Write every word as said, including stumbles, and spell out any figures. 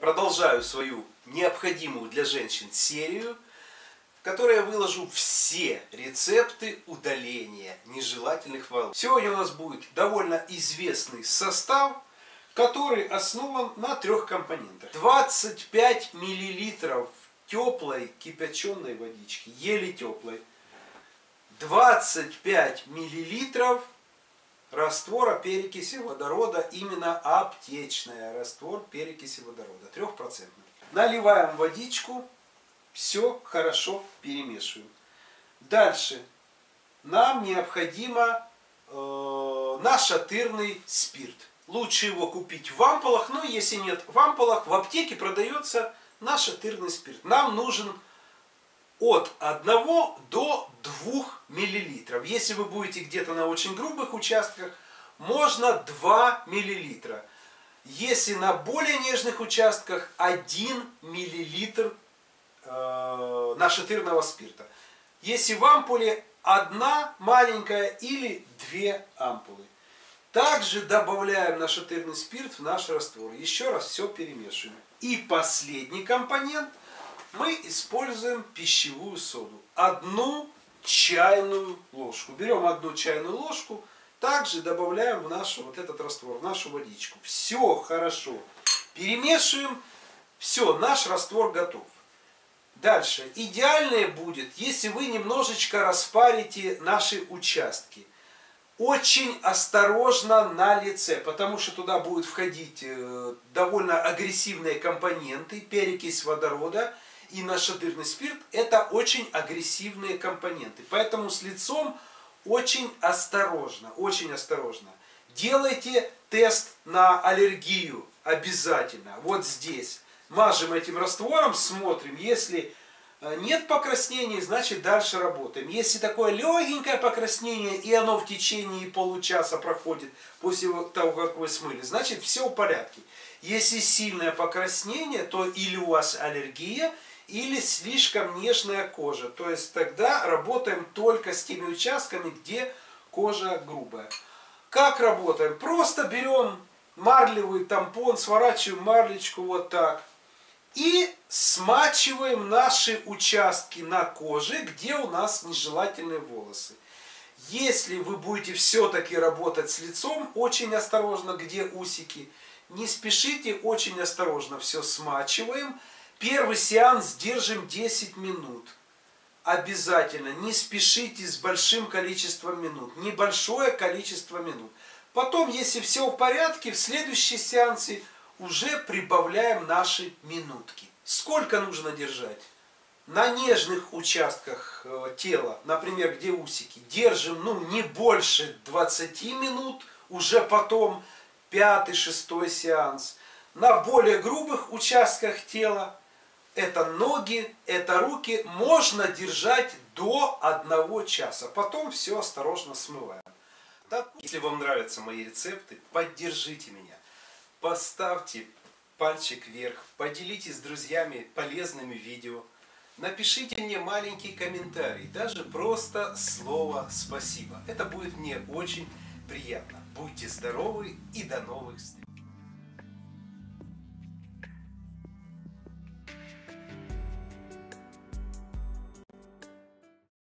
продолжаю свою необходимую для женщин серию, в которой я выложу все рецепты удаления нежелательных волос. Сегодня у нас будет довольно известный состав, который основан на трех компонентах. двадцать пять миллилитров теплой кипяченой водички, еле теплой. двадцать пять миллилитров раствора перекиси водорода, именно аптечная, раствор перекиси водорода, три процента. Наливаем водичку, все хорошо перемешиваем. Дальше нам необходимо э, нашатырный спирт. Лучше его купить в ампулах, но если нет в ампулах, в аптеке продается нашатырный спирт. Нам нужен от одного до двух миллилитров. Если вы будете где-то на очень грубых участках, можно два миллилитра. Если на более нежных участках, один миллилитр э, нашатырного спирта. Если в ампуле, одна маленькая или две ампулы. Также добавляем нашатырный спирт в наш раствор. Еще раз все перемешиваем. И последний компонент. Мы используем пищевую соду. Одну чайную ложку. Берем одну чайную ложку. Также добавляем в наш вот этот раствор, в нашу водичку. Все хорошо перемешиваем. Все, наш раствор готов. Дальше. Идеальное будет, если вы немножечко распарите наши участки. Очень осторожно на лице, потому что туда будут входить довольно агрессивные компоненты, перекись водорода и нашатырный спирт. Это очень агрессивные компоненты, поэтому с лицом очень осторожно, очень осторожно. Делайте тест на аллергию обязательно, вот здесь. Мажем этим раствором, смотрим, если нет покраснений, значит дальше работаем. Если такое легенькое покраснение, и оно в течение получаса проходит после того, как вы смыли, значит все в порядке. Если сильное покраснение, то или у вас аллергия, или слишком нежная кожа. То есть тогда работаем только с теми участками, где кожа грубая. Как работаем? Просто берем марлевый тампон, сворачиваем марлечку вот так. И смачиваем наши участки на коже, где у нас нежелательные волосы. Если вы будете все-таки работать с лицом, очень осторожно, где усики, не спешите, очень осторожно все смачиваем. Первый сеанс держим десять минут. Обязательно, не спешите с большим количеством минут, небольшое количество минут. Потом, если все в порядке, в следующем сеансе уже прибавляем наши минутки. Сколько нужно держать? На нежных участках тела, например, где усики, держим ну, не больше двадцати минут, уже потом пятый-шестой сеанс. На более грубых участках тела, это ноги, это руки, можно держать до одного часа. Потом все осторожно смываем. Так, если вам нравятся мои рецепты, поддержите меня. Поставьте пальчик вверх, поделитесь с друзьями полезными видео, напишите мне маленький комментарий, даже просто слово «спасибо». Это будет мне очень приятно. Будьте здоровы и до новых встреч!